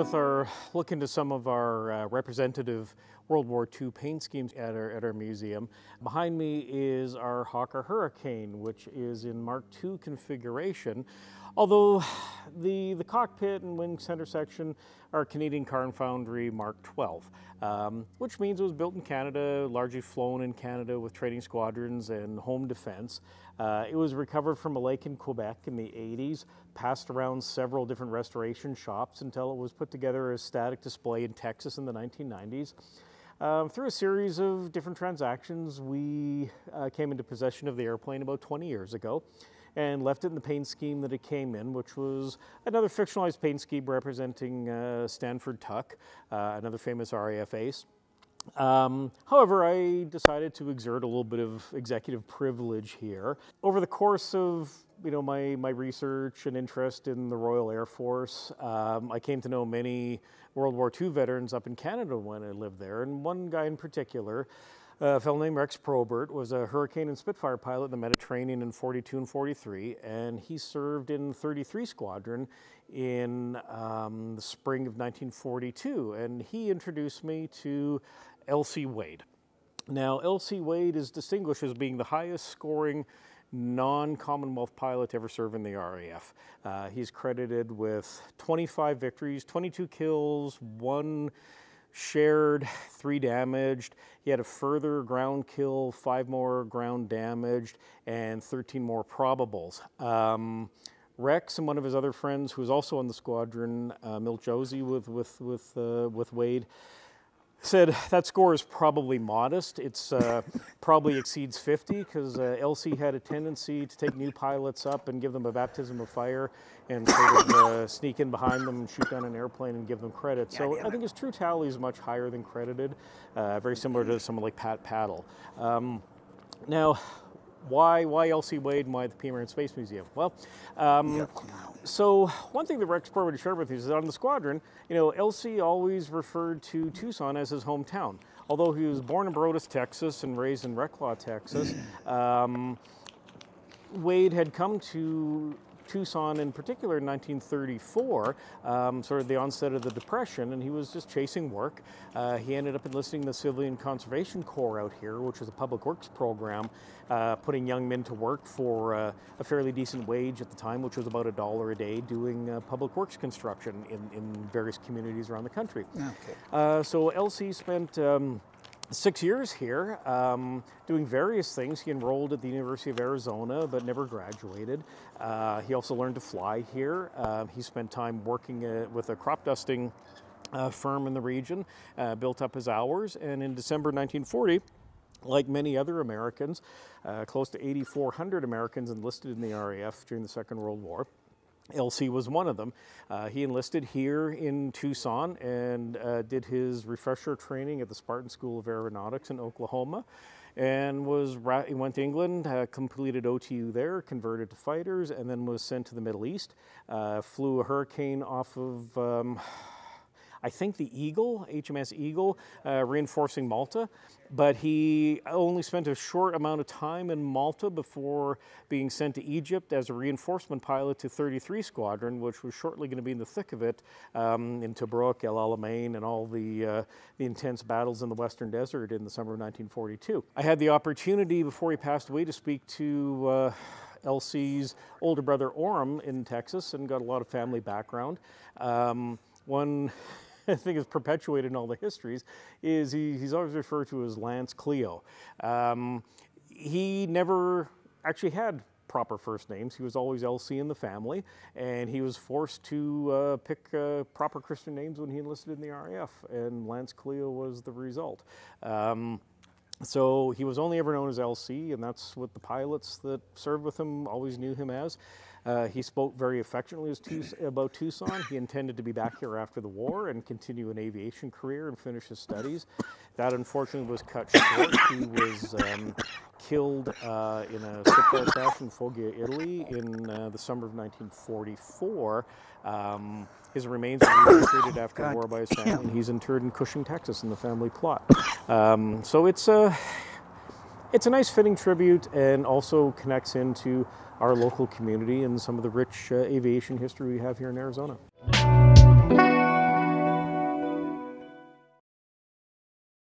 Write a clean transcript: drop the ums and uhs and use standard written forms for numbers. with our look into some of our representative World War II paint schemes at our museum. Behind me is our Hawker Hurricane, which is in Mark II configuration, although the cockpit and wing center section are Canadian Car and Foundry Mark 12, which means it was built in Canada, largely flown in Canada with training squadrons and home defense. It was recovered from a lake in Quebec in the 80s, passed around several different restoration shops until it was put together as static display in Texas in the 1990s. Through a series of different transactions, we came into possession of the airplane about 20 years ago and left it in the paint scheme that it came in, which was another fictionalized paint scheme representing Stanford Tuck, another famous RAF ace. However, I decided to exert a little bit of executive privilege here. Over the course of my research and interest in the Royal Air Force, I came to know many World War II veterans up in Canada when I lived there, and one guy in particular, a fellow named Rex Probert, was a Hurricane and Spitfire pilot in the Mediterranean in 42 and 43, and he served in 33 Squadron in the spring of 1942, and he introduced me to L.C. Wade. Now, L.C. Wade is distinguished as being the highest scoring non-Commonwealth pilot to ever serve in the RAF. He's credited with 25 victories, 22 kills, 1 shared, 3 damaged. He had a further ground kill, 5 more ground damaged, and 13 more probables. Rex and one of his other friends, who was also on the squadron, Milt Josie with Wade, said that score is probably modest. It's probably exceeds 50 because LC had a tendency to take new pilots up and give them a baptism of fire and sort of sneak in behind them and shoot down an airplane and give them credit. Yeah, so I think his true tally is much higher than credited, very similar to someone like Pat Pattle. Now, why L.C. Wade and why the PMR and Space Museum? Well, so one thing that Rex Probert shared with you is that on the squadron, L.C. always referred to Tucson as his hometown. Although he was born in Broadus, Texas and raised in Reclaw, Texas, Wade had come to Tucson in particular in 1934, sort of the onset of the Depression, and he was just chasing work. He ended up enlisting the Civilian Conservation Corps out here, which was a public works program, putting young men to work for a fairly decent wage at the time, which was about $1 a day, doing public works construction in various communities around the country. Okay. So LC spent 6 years here, doing various things. He enrolled at the University of Arizona, but never graduated. He also learned to fly here. He spent time working with a crop dusting firm in the region, built up his hours, and in December 1940, like many other Americans, close to 8,400 Americans enlisted in the RAF during the Second World War. LC was one of them. He enlisted here in Tucson and did his refresher training at the Spartan School of Aeronautics in Oklahoma, and went to England, completed OTU there, converted to fighters, and then was sent to the Middle East. Flew a Hurricane off of, I think, the Eagle, HMS Eagle, reinforcing Malta. But he only spent a short amount of time in Malta before being sent to Egypt as a reinforcement pilot to 33 Squadron, which was shortly going to be in the thick of it, in Tobruk, El Alamein, and all the intense battles in the Western Desert in the summer of 1942. I had the opportunity before he passed away to speak to LC's older brother Orem in Texas, and got a lot of family background. One thing is perpetuated in all the histories is he's always referred to as Lance Cleo. He never actually had proper first names. He was always LC in the family, and he was forced to pick proper Christian names when he enlisted in the RAF, and Lance Cleo was the result. So he was only ever known as LC, and that's what the pilots that served with him always knew him as. He spoke very affectionately about Tucson. He intended to be back here after the war and continue an aviation career and finish his studies. That unfortunately was cut short. He was killed in a shipboard crash in Foggia, Italy in the summer of 1944. His remains were repatriated after the war by his family. And he's interred in Cushing, Texas in the family plot. So it's a nice fitting tribute, and also connects into our local community and some of the rich aviation history we have here in Arizona.